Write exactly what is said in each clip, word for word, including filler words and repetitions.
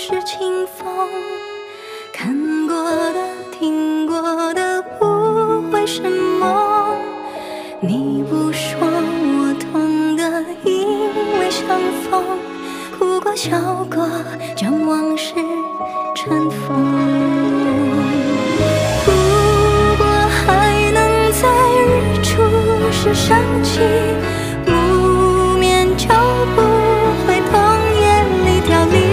是清风，看过的、听过的，不会是梦。你不说，我痛的，因为相逢。哭过、笑过，将往事尘封。 是想起，不眠就不会痛，夜里凋零。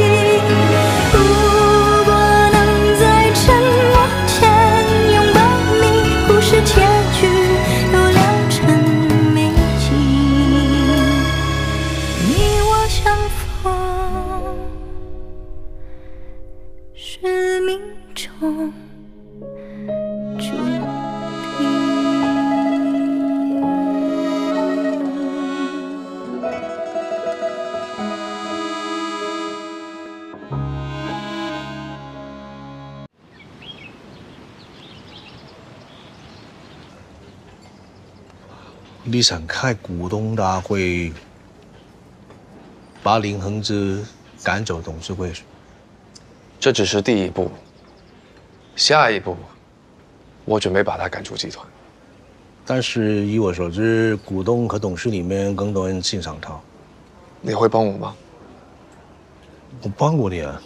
如果能在沉默前拥抱你，故事结局都聊成美景。你我相逢，是命中注定。 地产开股东大会，把林恒之赶走董事会，这只是第一步。下一步，我准备把他赶出集团。但是以我所知，股东和董事里面更多人欣赏他。你会帮我吗？我帮过你啊。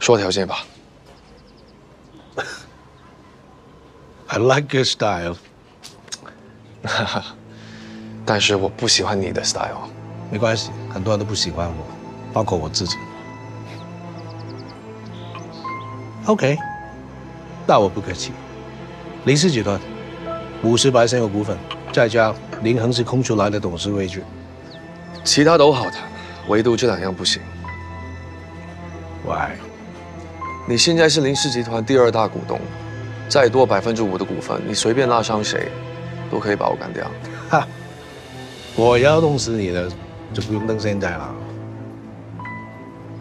说条件吧。I like your style. 哈哈，但是我不喜欢你的 style。没关系，很多人都不喜欢我，包括我自己。OK， 那我不客气。林氏集团五十%有股份，再加林恒是空出来的董事位置。其他都好谈，唯独这两样不行。Why？ 你现在是林氏集团第二大股东，再多百分之五的股份，你随便拉上谁。 都可以把我干掉，哈！我要弄死你的，就不用等现在了。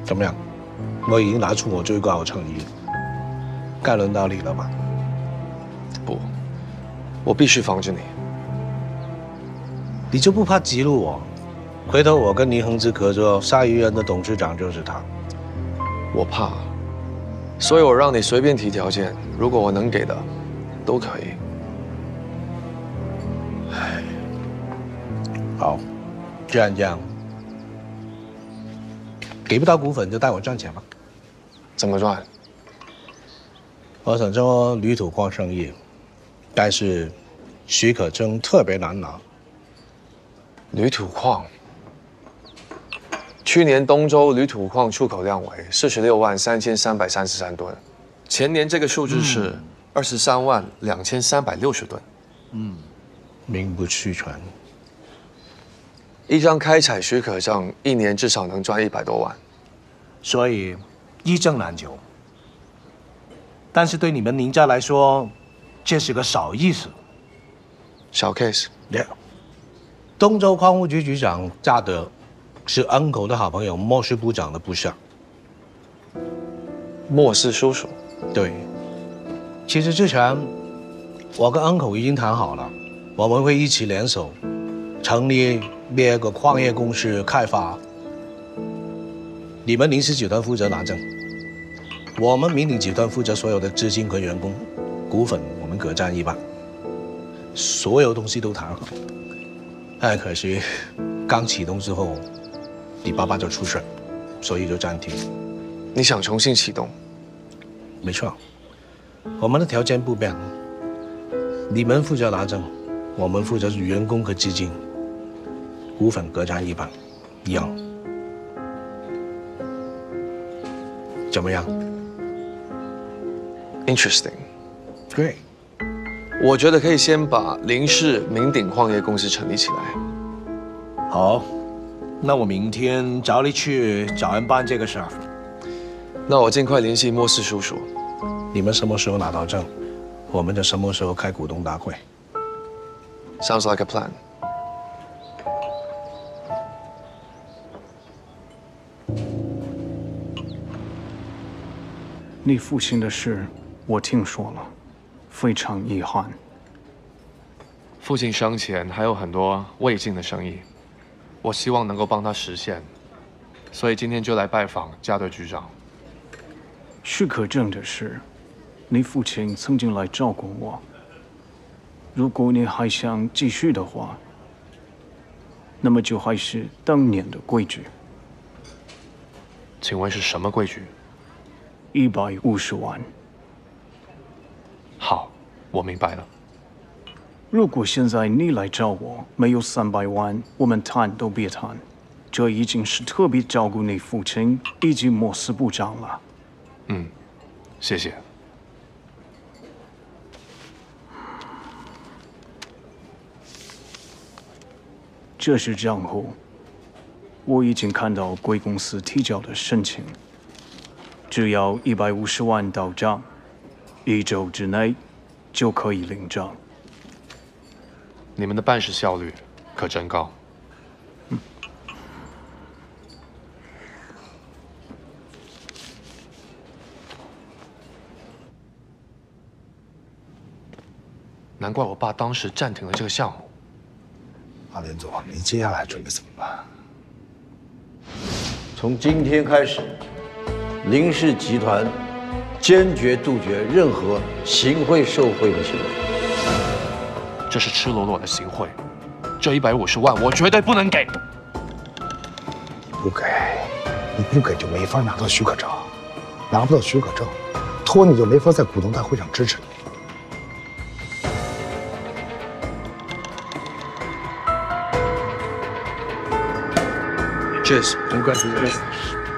怎么样？我已经拿出我最高的诚意，该轮到你了吧？不，我必须防着你。你就不怕激怒我？回头我跟林恒之合作，鲨鱼人的董事长就是他。我怕，所以我让你随便提条件，如果我能给的，都可以。 好，既然这样，给不到股份就带我赚钱吧。怎么赚？我想做铝土矿生意，但是许可证特别难拿。铝土矿，去年东周铝土矿出口量为四十六万三千三百三十三吨，前年这个数字是二十三万两千三百六十吨。嗯，名不虚传。 一张开采许可证，一年至少能赚一百多万，所以一证难求。但是对你们林家来说，这是个小意思，小 case。对，东周矿务局局长乍得是 uncle 的好朋友莫氏部长的部下，莫氏叔叔。对，其实之前我跟 uncle 已经谈好了，我们会一起联手成立。 那个矿业公司开发，你们林氏集团负责拿证，我们民鼎集团负责所有的资金和员工，股份我们各占一半，所有东西都谈好。哎，可惜刚启动之后，你爸爸就出事，所以就暂停。你想重新启动？没错，我们的条件不变，你们负责拿证，我们负责员工和资金。 股份各占一半，一样，怎么样 ？Interesting， great。我觉得可以先把林氏明鼎矿业公司成立起来。好，那我明天找你去找人办这个事儿。那我尽快联系莫氏叔叔。你们什么时候拿到证，我们就什么时候开股东大会。Sounds like a plan. 你父亲的事，我听说了，非常遗憾。父亲生前还有很多未尽的生意，我希望能够帮他实现，所以今天就来拜访家队局长。许可证的事，你父亲曾经来照顾我。如果你还想继续的话，那么就还是当年的规矩。请问是什么规矩？一百五十万。好，我明白了。 如果现在你来找我，没有三百万，我们谈都别谈。这已经是特别照顾你父亲以及莫斯部长了。嗯，谢谢。这是账户，我已经看到贵公司提交的申请，只要一百五十万到账，一周之内就可以领账。 你们的办事效率可真高。嗯、难怪我爸当时暂停了这个项目。阿连总，您接下来准备怎么办？从今天开始，林氏集团坚决杜绝任何行贿受贿的行为。 这是赤裸裸的行贿，这一百五十万我绝对不能给。不给，你不给就没法拿到许可证，拿不到许可证，托尼就没法在股东大会上支持你。 Cheers, congratulations.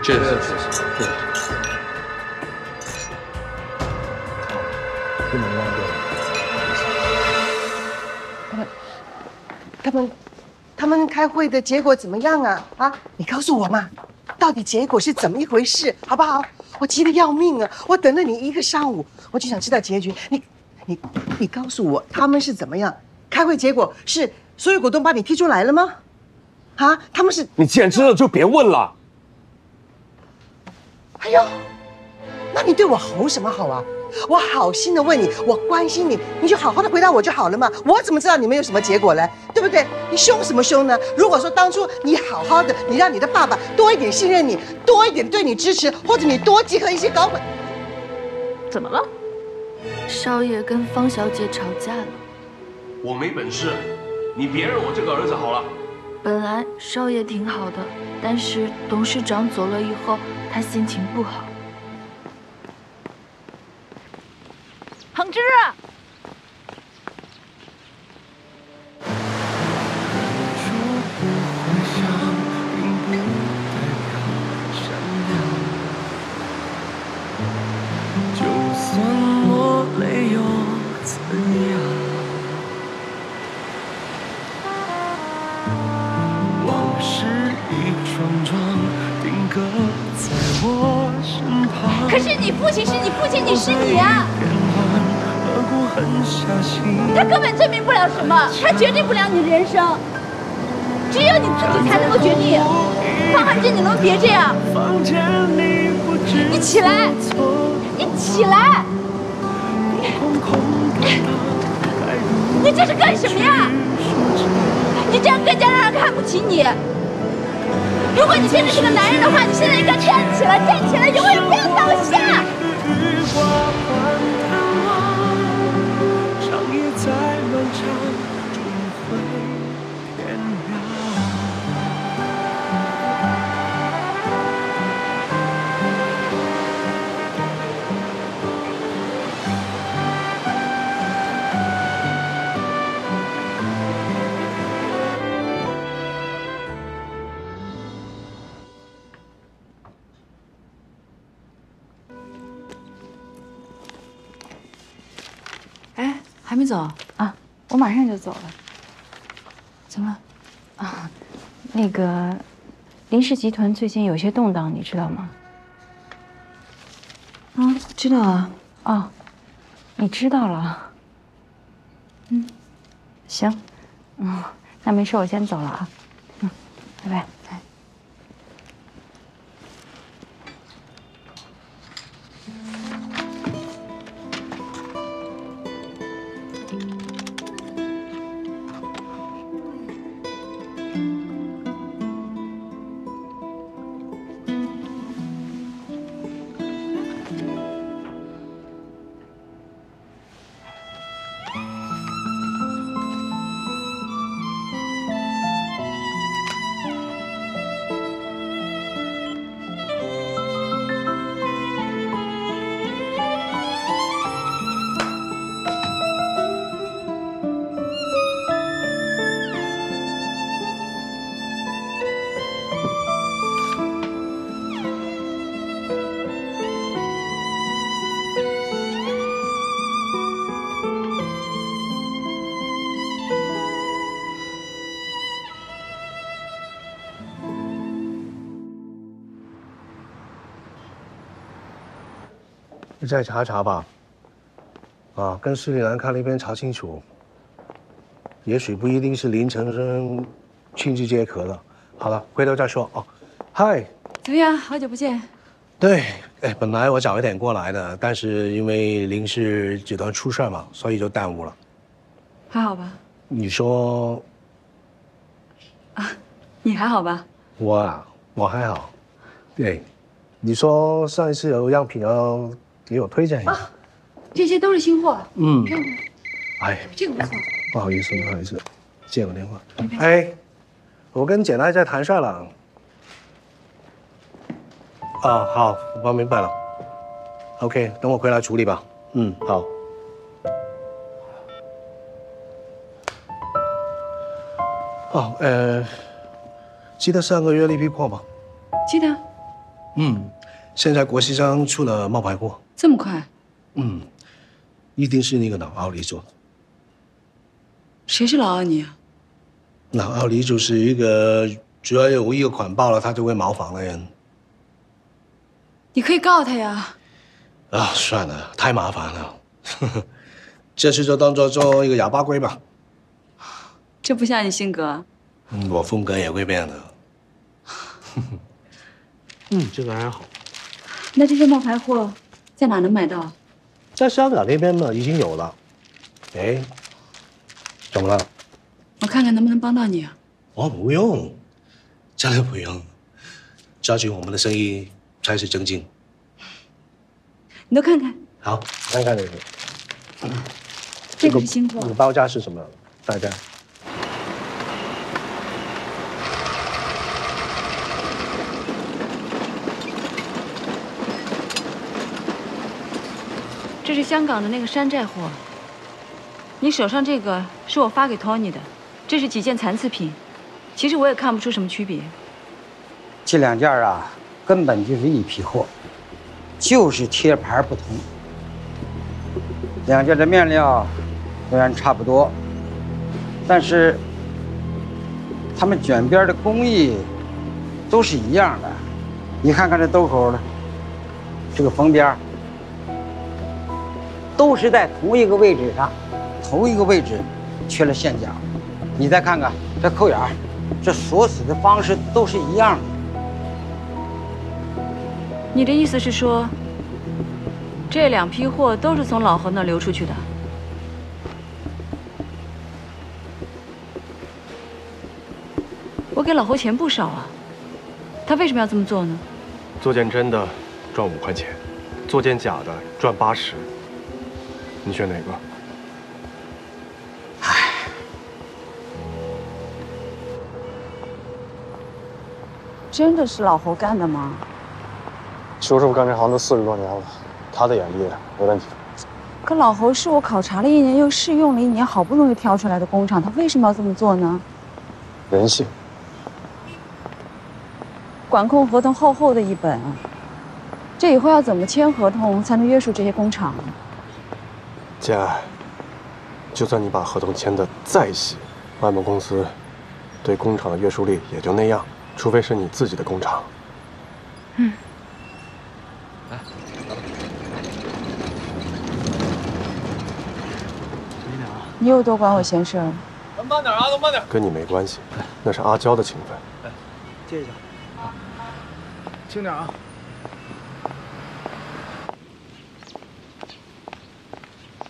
Cheers. Cheers. 不能忘掉。 他们，他们开会的结果怎么样啊？啊，你告诉我嘛，到底结果是怎么一回事，好不好？我急得要命啊！我等了你一个上午，我就想知道结局。你，你，你告诉我他们是怎么样？开会结果是所有股东把你踢出来了吗？啊，他们是……你既然知道就别问了。哎呦，那你对我吼什么吼啊？ 我好心的问你，我关心你，你就好好的回答我就好了嘛。我怎么知道你们有什么结果嘞？对不对？你凶什么凶呢？如果说当初你好好的，你让你的爸爸多一点信任你，多一点对你支持，或者你多结合一些搞鬼，怎么了？少爷跟方小姐吵架了。我没本事，你别惹我这个儿子好了。本来少爷挺好的，但是董事长走了以后，他心情不好。 彭之，就算我没有怎样，往事一桩桩定格在我身旁。可是你父亲是你父亲，你是你啊！ 他根本证明不了什么，他决定不了你人生，只有你自己才能够决定。方汉之，你能别这样？你起来，你起来！你这是干什么呀？你这样更加让人看不起你。如果你真的是个男人的话，你现在应该站起来，站起来，永远不要倒下。 还没走啊！我马上就走了。怎么了？啊，那个林氏集团最近有些动荡，你知道吗？啊，知道啊。哦，你知道了。嗯，行，嗯，那没事，我先走了啊。嗯，拜拜。你再查查吧，啊，跟斯里兰卡那边查清楚。也许不一定是林晨生亲自接壳的。好了，回头再说哦。嗨，怎么样？好久不见。对，哎，本来我早一点过来的，但是因为林氏集团出事嘛，所以就耽误了。还好吧？你说。 啊，你还好吧？我啊，我还好。对，你说上一次有样品要给我推荐一下，啊、这些都是新货。嗯，看看。哎，这个不错。不好意思，不好意思，接个电话。哎，我跟简爱在谈事了。啊，好，我明白了。OK， 等我回来处理吧。嗯，好。 哦，呃，记得上个月那批货吗？记得。嗯，现在国际上出了冒牌货。这么快？嗯，一定是那个老奥里做的。谁是老奥里啊？老奥里就是一个只要有一个款爆了，他就会茅房的人。你可以告他呀。啊，算了，太麻烦了。这次就当做做一个哑巴龟吧。 这不像你性格，嗯，我风格也会变的。嗯，这个还好。那这些冒牌货在哪能买到？在香港那边呢，已经有了。哎，怎么了？我看看能不能帮到你啊。我不用，真的不用。抓紧我们的生意才是正经。你都看看。好，看看这个。这个是新货。你报价是什么？大概？ 这是香港的那个山寨货，你手上这个是我发给 Tony 的，这是几件残次品，其实我也看不出什么区别。这两件啊，根本就是一批货，就是贴牌不同。两件的面料虽然差不多，但是他们卷边的工艺都是一样的。你看看这兜口的，这个缝边。 都是在同一个位置上，同一个位置，缺了线角。你再看看这扣眼儿，这锁死的方式都是一样的。你的意思是说，这两批货都是从老侯那流出去的？我给老侯钱不少啊，他为什么要这么做呢？做件真的赚五块钱，做件假的赚八十。 你选哪个？唉，真的是老侯干的吗？邱师傅干这行都四十多年了，他的眼力没问题。可老侯是我考察了一年又试用了一年，好不容易挑出来的工厂，他为什么要这么做呢？人性。管控合同厚厚的一本啊，这以后要怎么签合同才能约束这些工厂呢？ 简爱，就算你把合同签得再细，外贸公司对工厂的约束力也就那样，除非是你自己的工厂。嗯。来，小心点啊！你又多管我闲事儿。能慢点啊，能慢点。跟你没关系，那是阿娇的情分。哎，借一下。啊，轻点啊。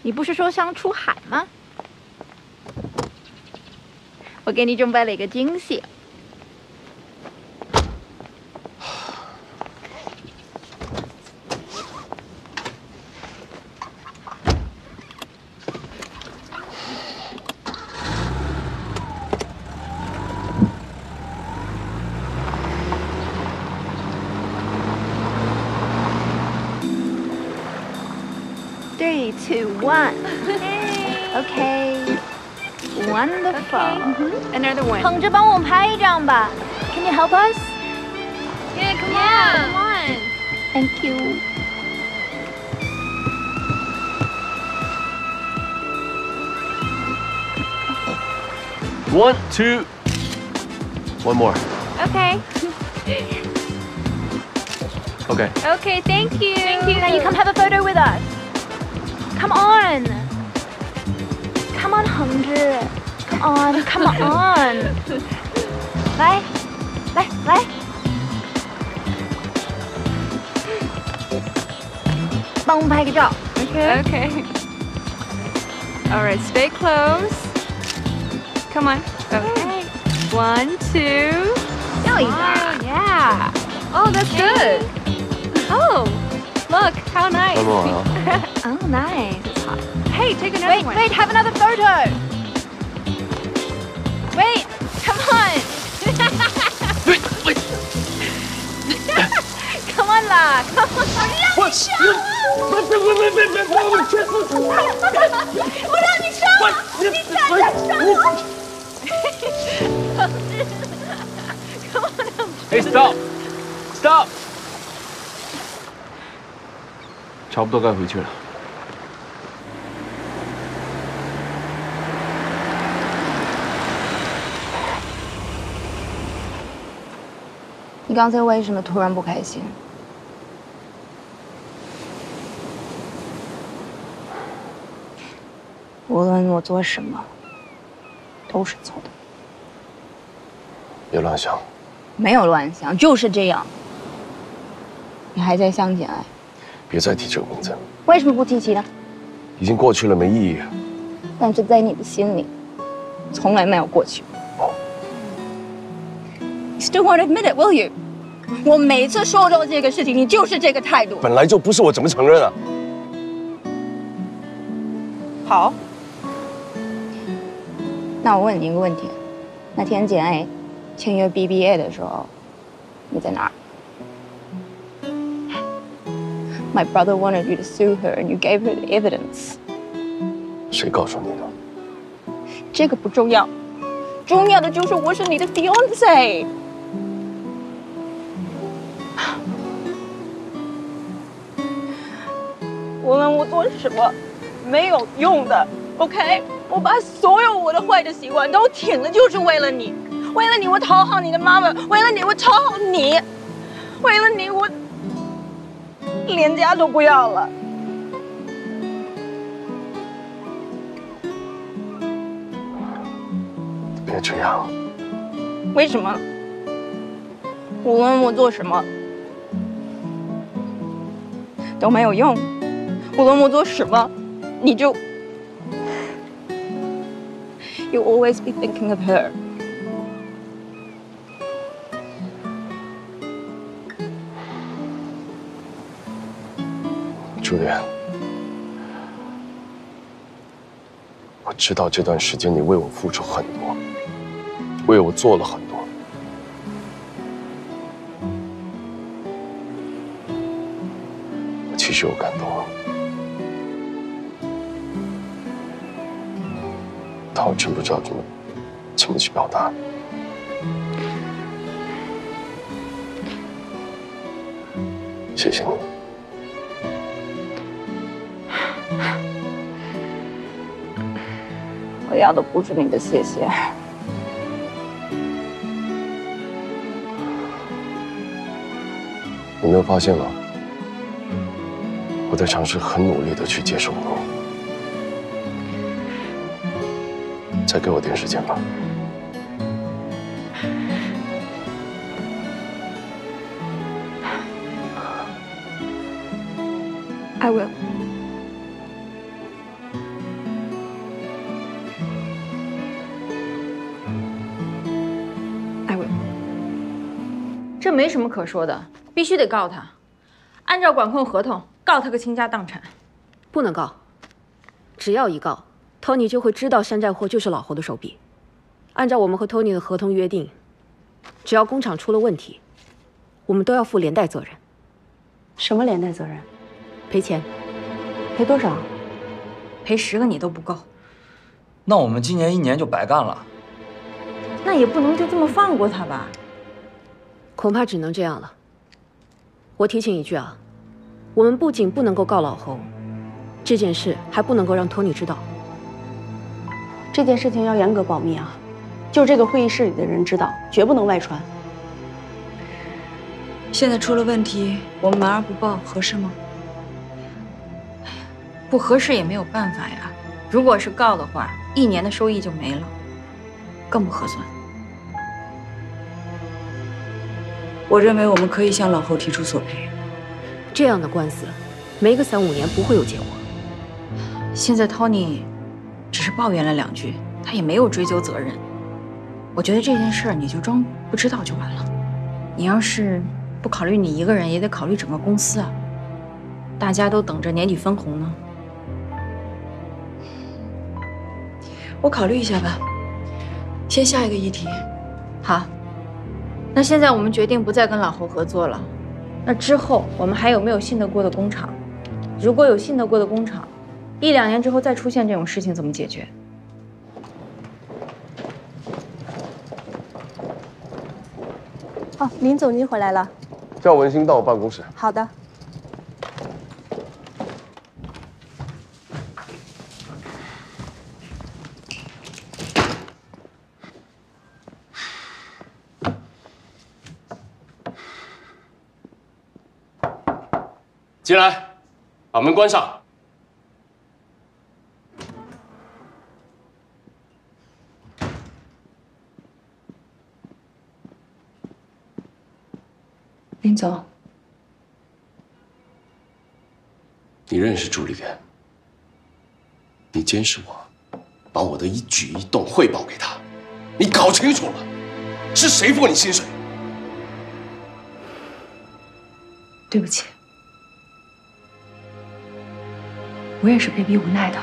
你不是说想出海吗？我给你准备了一个惊喜。One. Okay. Wonderful. Another one. 捧着帮我拍一张吧。Can you help us? Yeah, come on. Come on. Thank you. 1, 2, one more. Okay. Okay. Okay, thank you. Thank you. Now you come have a photo with us. Come on. Come on, Hongzhi. Come on, come on. 来，来，来。帮我们拍个照。Okay. Okay. All right, stay close. Come on. Okay. One, two. There you go. Yeah. Oh, that's good. Oh, look, how nice. Come on. Oh, nice. It's hot. Hey, take another wait, one. Wait, wait, have another photo. Wait, come on. Wait, wait. Come on, La. Come on. What? Hey, stop. Stop！ 差不多该回去了。你刚才为什么突然不开心？无论我做什么，都是错的。别乱想。没有乱想，就是这样。 你还在向前爱？别再提这个名字。为什么不提起呢？已经过去了，没意义。但是在你的心里，从来没有过去。哦。You still won't admit it, will you? 我每次说到这个事情，你就是这个态度。本来就不是，我怎么承认啊？好。那我问你一个问题：那天简爱签约 B B A 的时候，你在哪儿？ My brother wanted you to sue her, and you gave her the evidence. 谁告诉你的？这个不重要，重要的就是我是你的 fiance。无论我做什么，没有用的。OK， 我把所有我的坏的习惯都停了，就是为了你，为了你，我讨好你的妈妈，为了你，我讨好你，为了你，我。 连家都不要了。别这样。为什么？无论我做什么都没有用。无论我做什么，你就 You always be thinking of her. 朱元，我知道这段时间你为我付出很多，为我做了很多。我其实有感动，但我真不知道怎么怎么去表达。谢谢你。 我要的不是你的谢谢，你没有发现吗？我在尝试很努力的去接受你，再给我点时间吧。I will. 这没什么可说的，必须得告他。按照管控合同，告他个倾家荡产。不能告，只要一告 ，Tony 就会知道山寨货就是老侯的手笔。按照我们和 Tony 的合同约定，只要工厂出了问题，我们都要负连带责任。什么连带责任？赔钱。赔多少？赔十个你都不够。那我们今年一年就白干了。那也不能就这么放过他吧。 恐怕只能这样了。我提醒一句啊，我们不仅不能够告老侯，这件事还不能够让托尼知道。这件事情要严格保密啊，就这个会议室里的人知道，绝不能外传。现在出了问题，我们瞒而不报，合适吗？不合适也没有办法呀。如果是告的话，一年的收益就没了，更不合算。我认为我们可以向老侯提出索赔。这样的官司，没个三五年不会有结果。现在 Tony 只是抱怨了两句，他也没有追究责任。我觉得这件事儿你就装不知道就完了。你要是不考虑你一个人，也得考虑整个公司啊。大家都等着年底分红呢。我考虑一下吧。先下一个议题。好。那现在我们决定不再跟老侯合作了。那之后我们还有没有信得过的工厂？如果有信得过的工厂，一两年之后再出现这种事情怎么解决？哦，林总您回来了。叫文兴到我办公室。好的。进来，把门关上。林总，你认识朱丽媛，你监视我，把我的一举一动汇报给她，你搞清楚了，是谁付你薪水？对不起。 我也是被逼无奈的。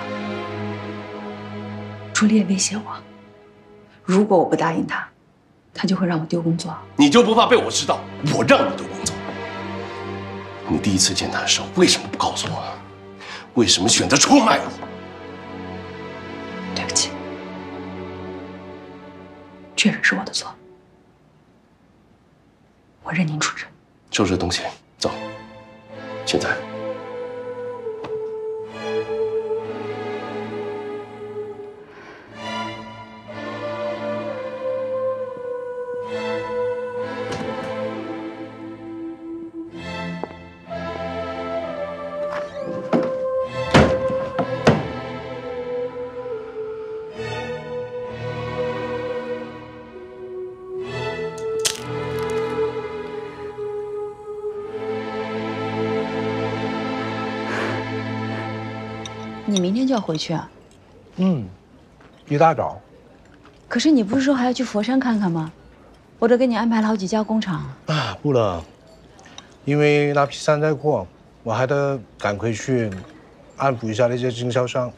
朱丽也威胁我，如果我不答应他，他就会让我丢工作。你就不怕被我知道我让你丢工作？你第一次见他的时候为什么不告诉我？为什么选择出卖我？对不起，确实是我的错，我认您出征。收拾东西，走。现在。 你明天就要回去啊？嗯，一大早。可是你不是说还要去佛山看看吗？我都给你安排了好几家工厂。啊，不了，因为那批山寨货，我还得赶回去安抚一下那些经销商。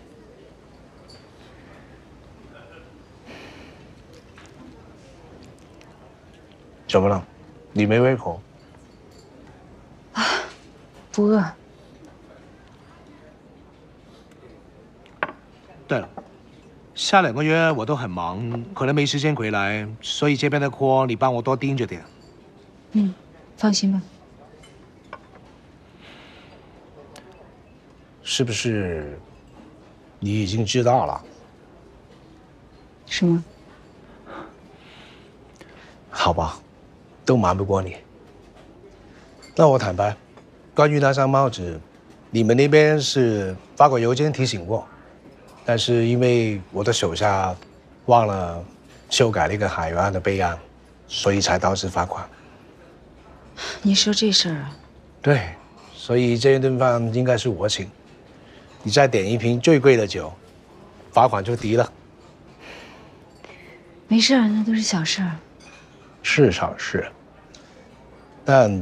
怎么了？你没胃口？啊，不饿。 对了，下两个月我都很忙，可能没时间回来，所以这边的活你帮我多盯着点。嗯，放心吧。是不是你已经知道了？什么？好吧，都瞒不过你。那我坦白，关于那张帽子，你们那边是发过邮件提醒过。 但是因为我的手下忘了修改那个海员案的备案，所以才导致罚款。你说这事儿啊？对，所以这一顿饭应该是我请，你再点一瓶最贵的酒，罚款就低了。没事，那都是小事。是小事，但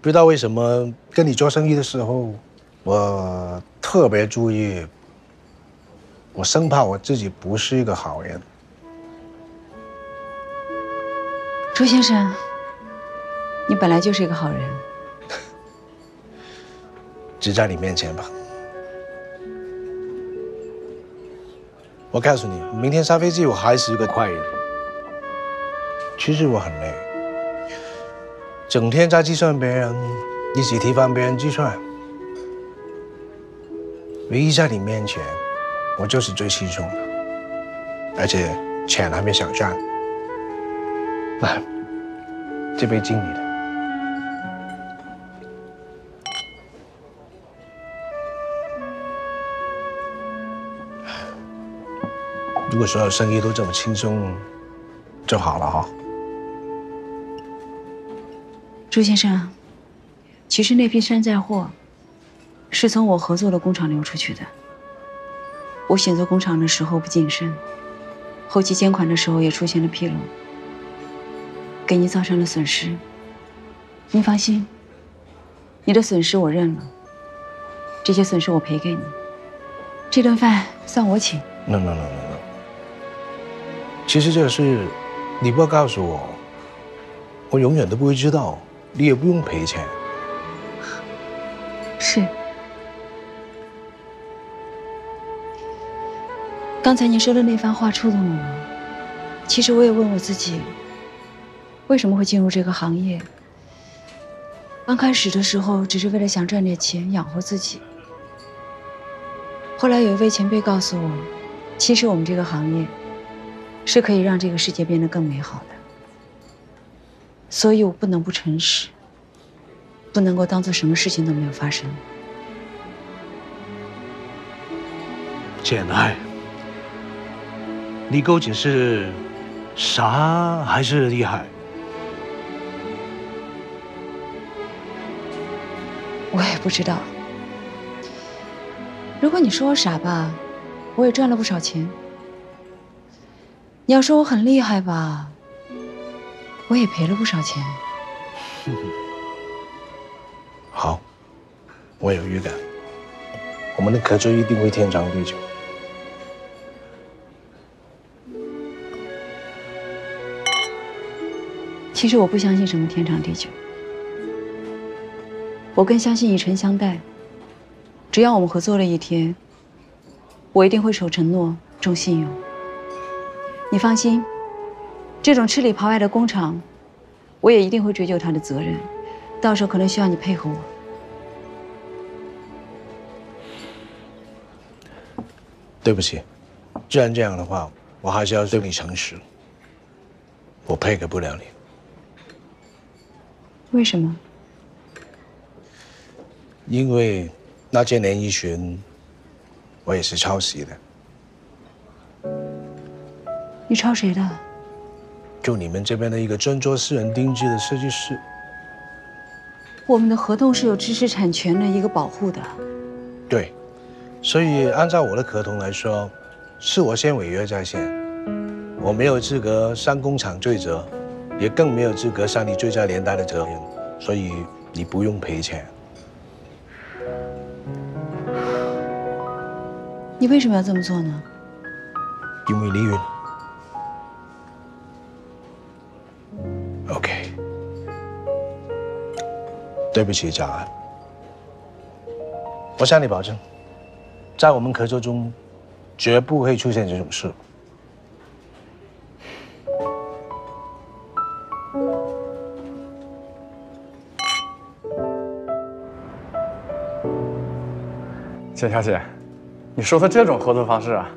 不知道为什么跟你做生意的时候，我特别注意。 我生怕我自己不是一个好人，朱先生，你本来就是一个好人，只在你面前吧。我告诉你，明天下飞机我还是一个坏人。其实我很累，整天在计算别人，一起提防别人计算，唯一在你面前。 我就是最轻松的，而且钱还没少赚。来，这杯敬你的。如果所有生意都这么轻松，就好了哈。朱先生，其实那批山寨货是从我合作的工厂流出去的。我选择工厂的时候不谨慎，后期监管的时候也出现了纰漏，给您造成了损失。您放心，你的损失我认了，这些损失我赔给你，这顿饭算我请。No no no no no。其实这个事，你不要告诉我，我永远都不会知道，你也不用赔钱。是。刚才您说的那番话触动了我，其实我也问我自己，为什么会进入这个行业？刚开始的时候，只是为了想赚点钱养活自己。后来有一位前辈告诉我，其实我们这个行业是可以让这个世界变得更美好的，所以我不能不诚实，不能够当做什么事情都没有发生。简爱，你究竟是傻还是厉害？我也不知道。如果你说我傻吧，我也赚了不少钱。你要说我很厉害吧，我也赔了不少钱。好，我有预感，我们的合作一定会天长地久。其实我不相信什么天长地久。我更相信以诚相待，只要我们合作了一天，我一定会守承诺、重信用。你放心，这种吃里扒外的工厂，我也一定会追究他的责任，到时候可能需要你配合我。对不起，既然这样的话，我还是要对你诚实，我配合不了你。为什么？因为那些连衣裙，我也是抄袭的。你抄谁的？就你们这边的一个专做私人定制的设计师。我们的合同是有知识产权的一个保护的。对，所以按照我的合同来说，是我先违约在先，我没有资格上工厂追责，也更没有资格上你追债连带的责任，所以你不用赔钱。你为什么要这么做呢？因为李云。OK， 对不起，贾安，我向你保证，在我们合作中，绝不会出现这种事。简小姐。你说的这种合作方式啊，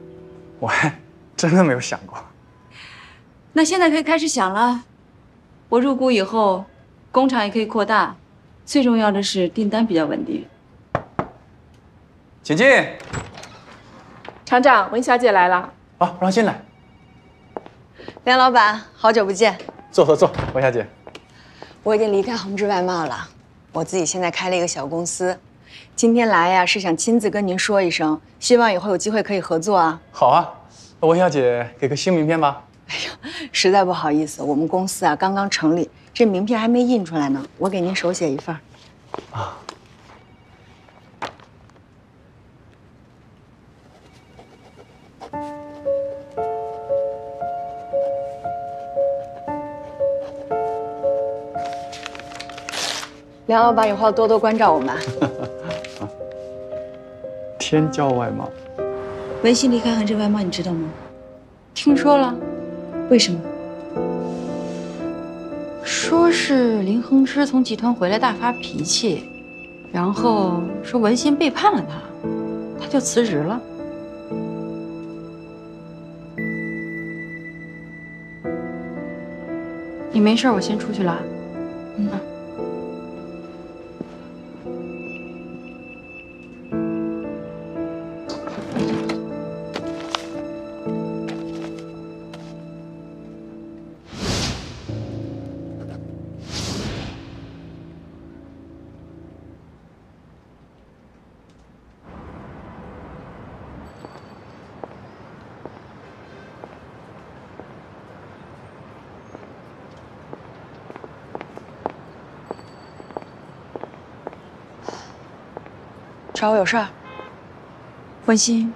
我还真的没有想过。那现在可以开始想了。我入股以后，工厂也可以扩大，最重要的是订单比较稳定。请进。厂长，文小姐来了。啊，让进来。梁老板，好久不见。坐坐坐，文小姐。我已经离开宏志外贸了，我自己现在开了一个小公司。今天来呀，是想亲自跟您说一声，希望以后有机会可以合作啊。好啊，文小姐给个新名片吧。哎呀，实在不好意思，我们公司啊刚刚成立，这名片还没印出来呢，我给您手写一份。啊，梁老板，以后多多关照我们。天骄外贸，文鑫离开恒志外贸，你知道吗？听说了。为什么？说是林恒之从集团回来大发脾气，然后说文鑫背叛了他，他就辞职了。你没事，我先出去了。嗯。找我有事儿？温馨，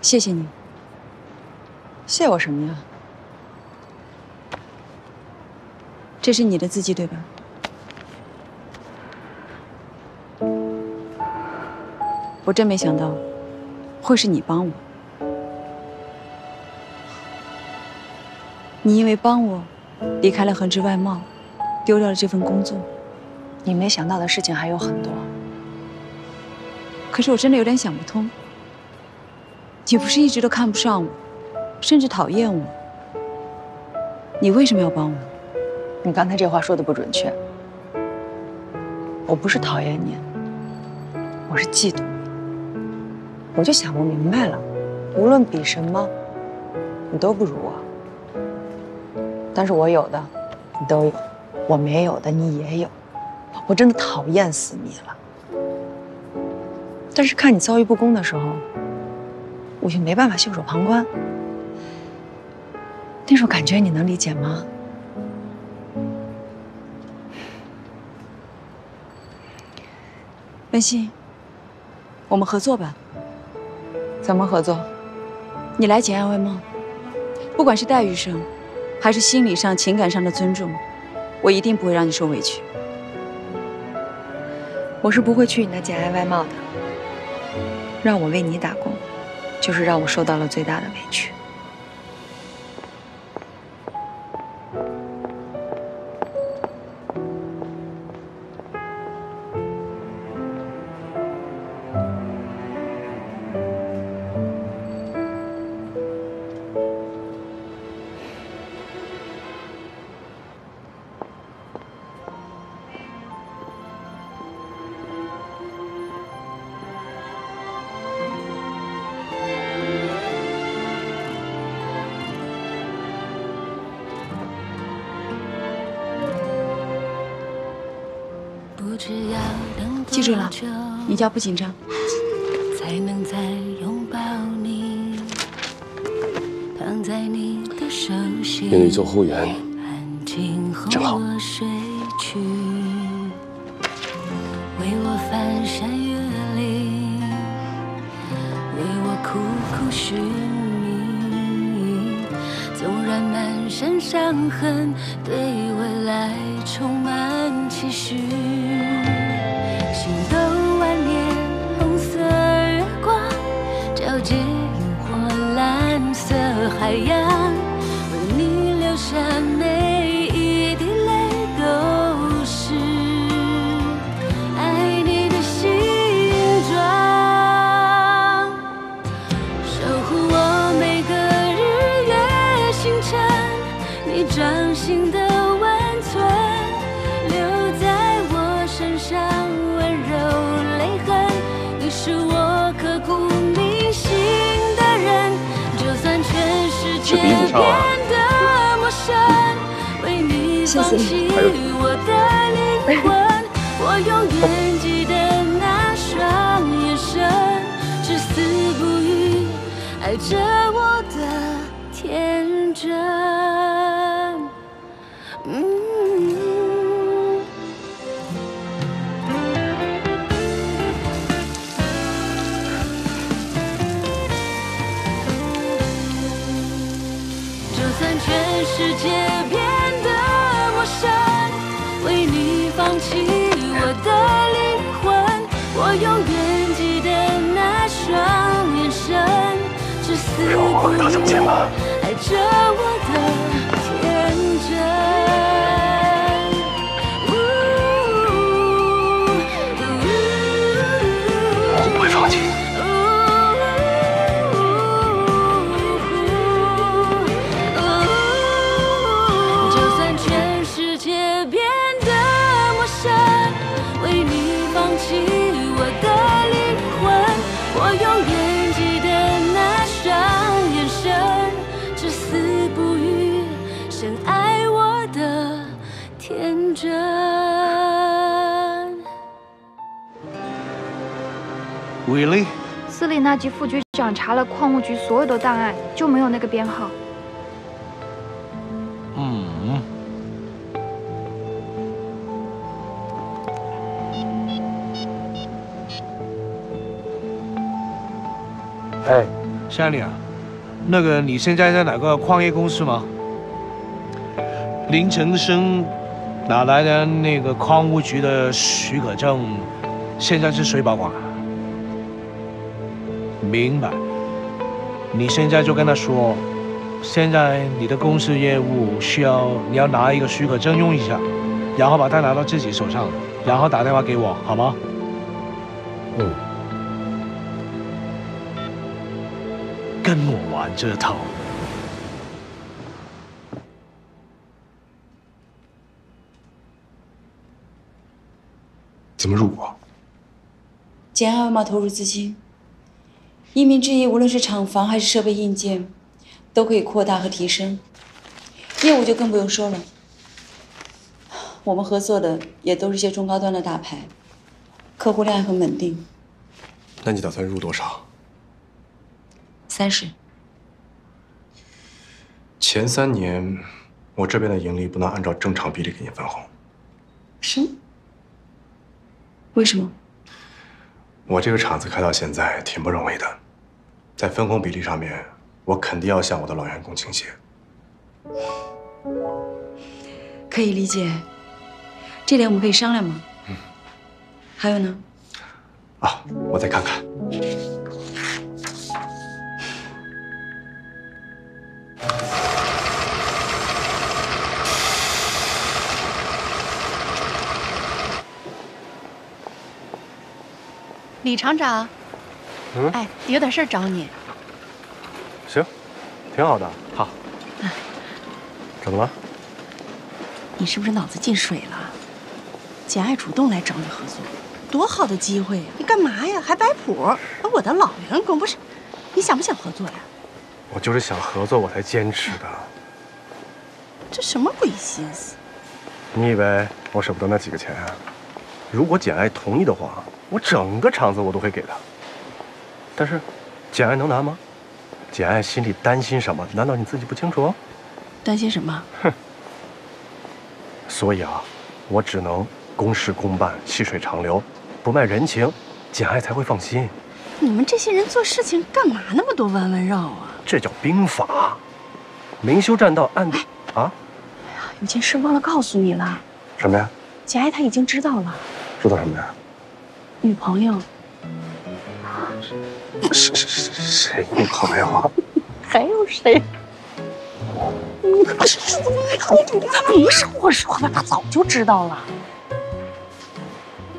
谢谢你。谢我什么呀？这是你的字迹对吧？ 我真没想到，会是你帮我。你因为帮我，离开了横直外贸，丢掉了这份工作。你没想到的事情还有很多。可是我真的有点想不通，你不是一直都看不上我，甚至讨厌我，你为什么要帮我？你刚才这话说的不准确。我不是讨厌你，我是嫉妒你。 我就想不明白了，无论比什么，你都不如我。但是我有的，你都有；我没有的，你也有。我真的讨厌死你了。但是看你遭遇不公的时候，我就没办法袖手旁观。那种感觉你能理解吗？温馨，我们合作吧。 咱们合作，你来简爱外贸，不管是待遇上，还是心理上、情感上的尊重，我一定不会让你受委屈。我是不会去你那简爱外贸的。让我为你打工，就是让我受到了最大的委屈。记住了，你叫不紧张。给你做后援，正好。海洋为你留下每一滴泪，都是爱你的形状。守护我每个日月星辰，你掌心的温存，留在我身上温柔泪痕。你是我刻骨铭心的人，就算全。 是鼻子上啊！谢谢。还有，让我回到从前吧。我不会放弃。 Really？ 司里那局副局长查了矿务局所有的档案，就没有那个编号。嗯。哎，山里啊，那个你现在在哪个矿业公司吗？林成生哪来的那个矿务局的许可证？现在是谁保管啊？明白。你现在就跟他说，现在你的公司业务需要你要拿一个许可证用一下，然后把它拿到自己手上，然后打电话给我，好吗？嗯。 跟我玩这套，怎么入股？简爱文码投入资金，一鸣置业无论是厂房还是设备硬件，都可以扩大和提升，业务就更不用说了。我们合作的也都是些中高端的大牌，客户量也很稳定。那你打算入多少？ 三十。前三年，我这边的盈利不能按照正常比例给你分红。什么？为什么？我这个厂子开到现在挺不容易的，在分红比例上面，我肯定要向我的老员工倾斜。可以理解，这点我们可以商量嘛。嗯。还有呢？啊，我再看看。 李厂长，嗯，哎，有点事儿找你。行，挺好的，好。啊、怎么了？你是不是脑子进水了？简爱主动来找你合作，多好的机会呀、啊！你干嘛呀？还摆谱？我的老员工不是，你想不想合作呀？我就是想合作，我才坚持的。这什么鬼心思？你以为我舍不得那几个钱啊？如果简爱同意的话。 我整个厂子我都会给他，但是，简爱能拿吗？简爱心里担心什么？难道你自己不清楚？担心什么？哼。所以啊，我只能公事公办，细水长流，不卖人情，简爱才会放心。你们这些人做事情干嘛那么多弯弯绕啊？这叫兵法，明修栈道，暗地啊。哎呀，有件事忘了告诉你了。什么呀？简爱她已经知道了。知道什么呀？ 女朋友？谁谁谁谁女朋友啊？还有谁？你不是没少我说吧，他早就知道了。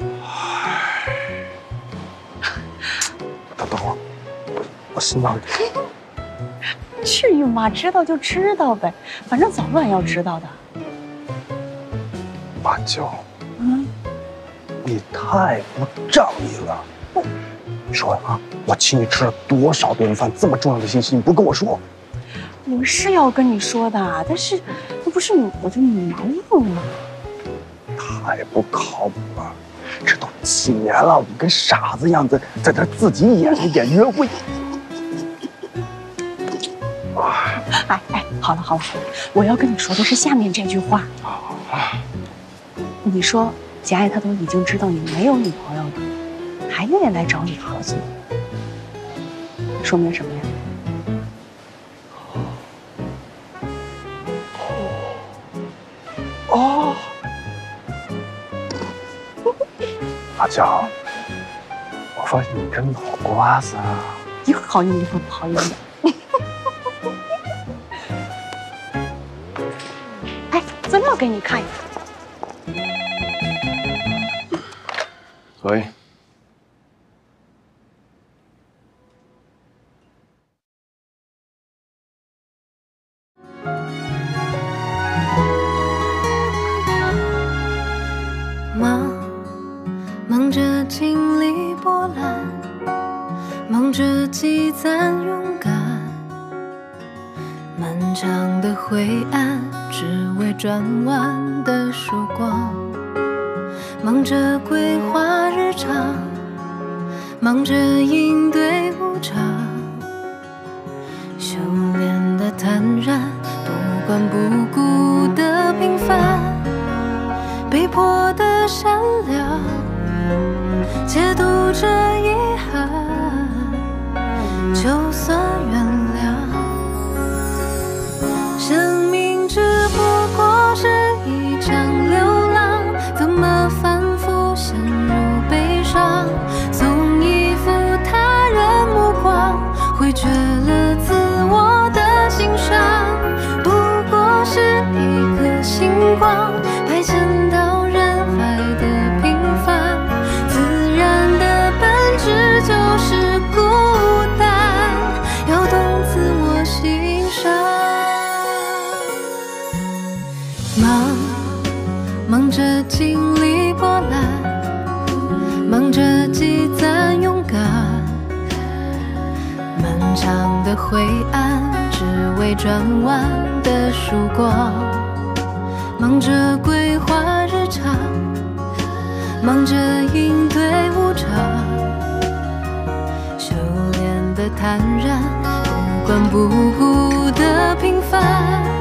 哎，等等我，我心脏……至于吗？知道就知道呗，反正早晚要知道的。马娇。嗯。 你太不仗义了！你说啊，我请你吃了多少顿饭？这么重要的信息你不跟我说？我是要跟你说的，但是那不是我就瞒我吗？太不靠谱了！这都几年了，我跟傻子样子在这自己演一演约会。哎哎，好了好了，我要跟你说的是下面这句话。你说。 简爱她都已经知道你没有女朋友了，还愿意来找你合作，说明什么呀？哦，阿娇，我发现你真脑瓜子啊！有好有一副不好有两。哎，资料给你看一看。 喂。忙，忙着经历波澜，忙着积攒勇敢，漫长的灰暗，只为转弯的曙光。 忙着规划日常，忙着应对无常，修炼的坦然，不管不顾的平凡，被迫的善良，解读着遗憾。晦暗，只为转弯的曙光。忙着规划日常，忙着应对无常，修炼的坦然，不管不顾的平凡。